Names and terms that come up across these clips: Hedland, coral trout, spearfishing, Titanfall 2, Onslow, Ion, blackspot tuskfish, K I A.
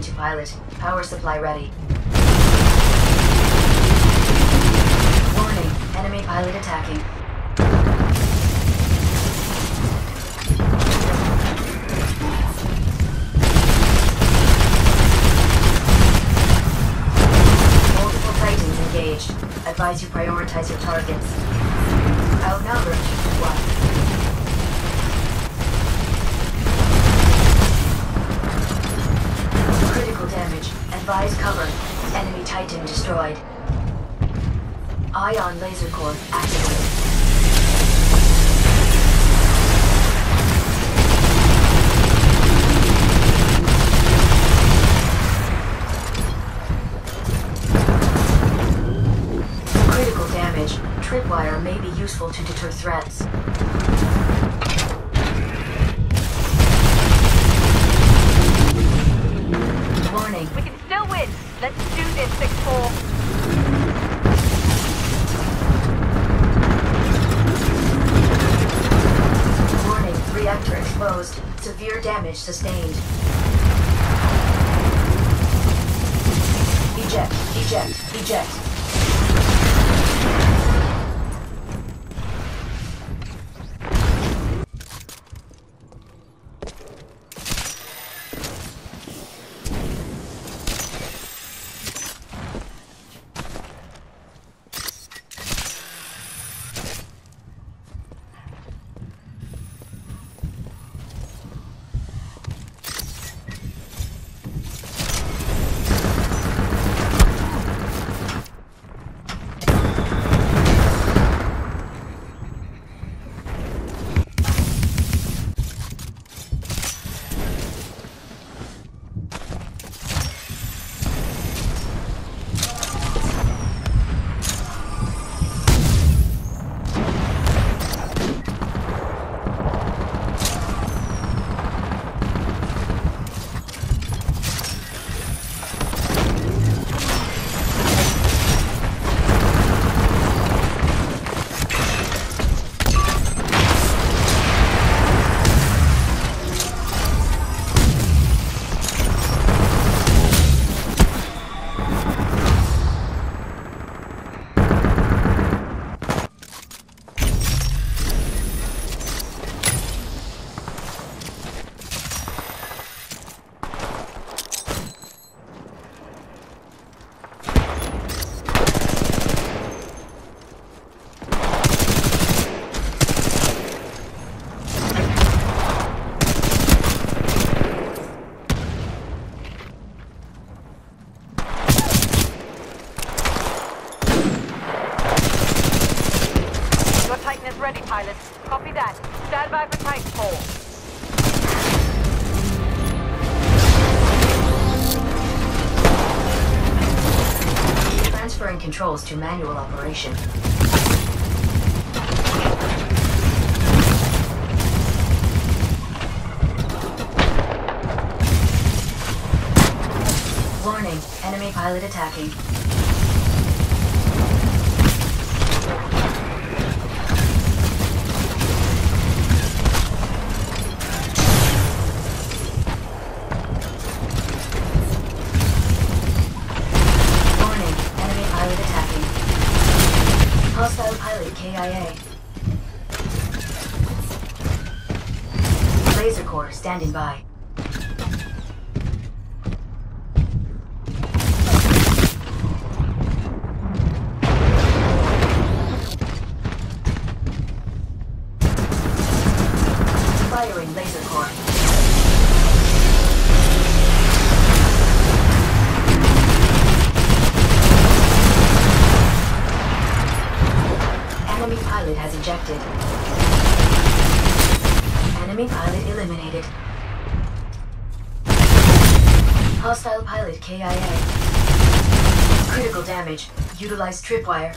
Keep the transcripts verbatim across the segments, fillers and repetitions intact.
three to pilot. Power supply ready. Warning, enemy pilot attacking. Multiple Titans engaged. Advise you prioritize your targets. Outnumbered one. Damage. Advise cover. Enemy Titan destroyed. Ion laser core activated. Critical damage. Tripwire may be useful to deter threats. Warning. We can still win. Let's do this, six four. Warning. Reactor exposed. Severe damage sustained. Eject. Eject. Eject. Transferring controls to manual operation. Warning, enemy pilot attacking. Hostile pilot K I A. Laser core standing by. Firing laser core. Enemy pilot has ejected. Enemy pilot eliminated. Hostile pilot K I A. Critical damage. Utilize tripwire.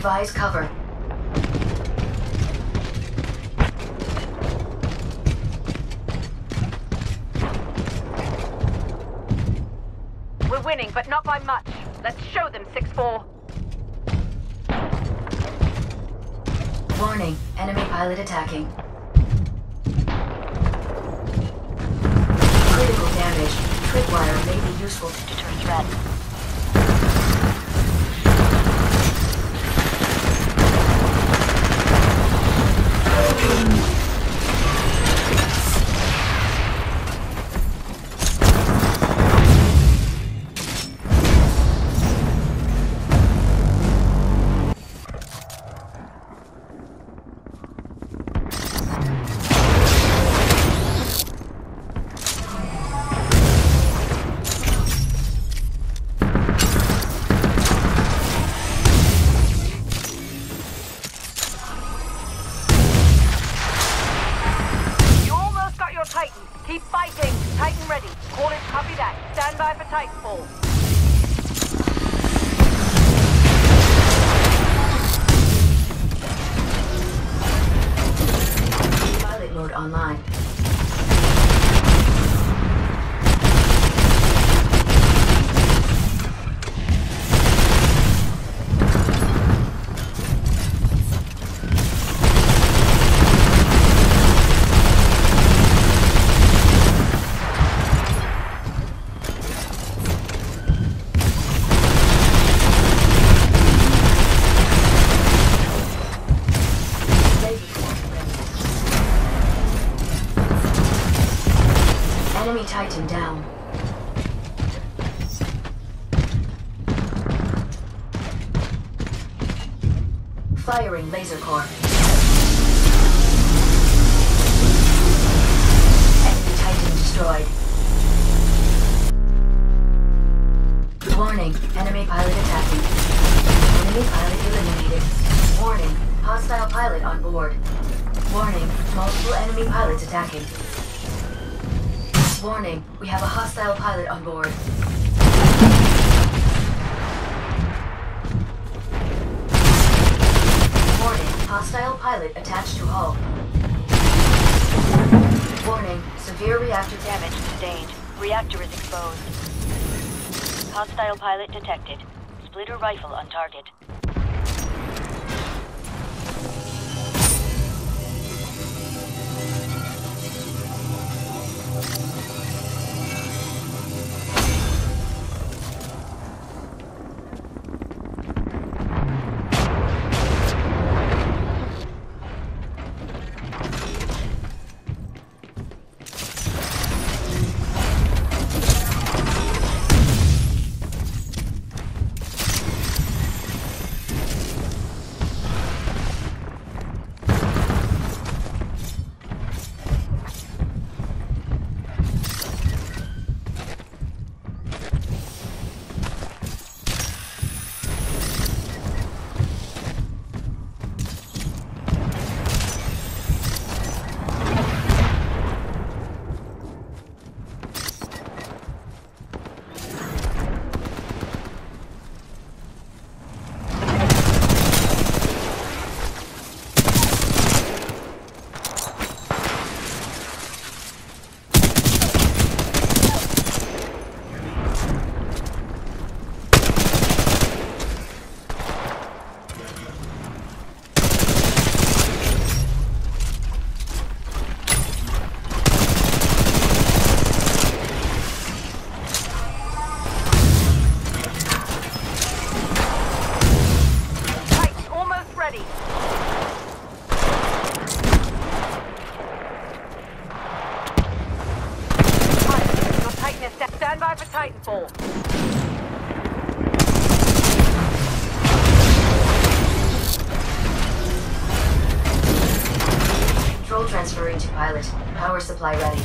Advise cover. We're winning, but not by much. Let's show them, six four. Warning, enemy pilot attacking. Critical damage. Tripwire may be useful to deter threat. Keep fighting! Titan ready. Call it, copy that. Stand by for Titanfall. Pilot mode online. Enemy Titan down. Firing laser core. Enemy Titan destroyed. Warning, enemy pilot attacking. Enemy pilot eliminated. Warning, hostile pilot on board. Warning, multiple enemy pilots attacking. Warning, we have a hostile pilot on board. Warning, hostile pilot attached to hull. Warning, severe reactor damage sustained. Reactor is exposed. Hostile pilot detected. Splitter rifle on target. Stand by for Titanfall. Control transferring to pilot. Power supply ready.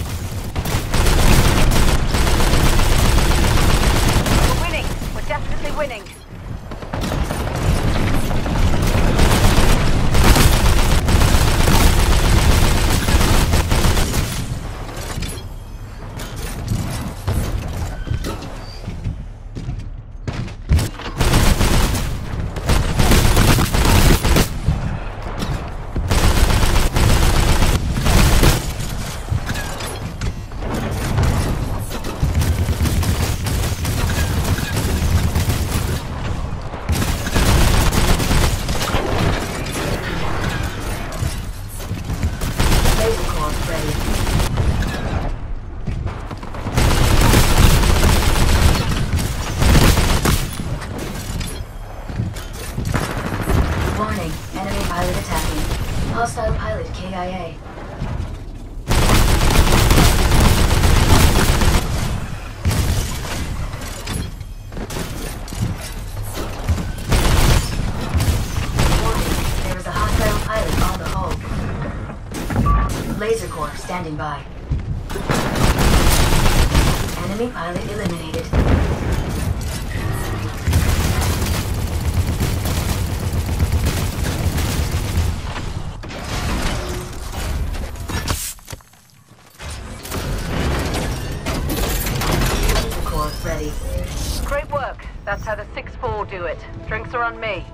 We're winning. We're definitely winning. Hostile pilot K I A. Warning, there is a hostile pilot on the hull. Laser Corps standing by. Enemy pilot eliminated. Ready. Great work. That's how the six four do it. Drinks are on me.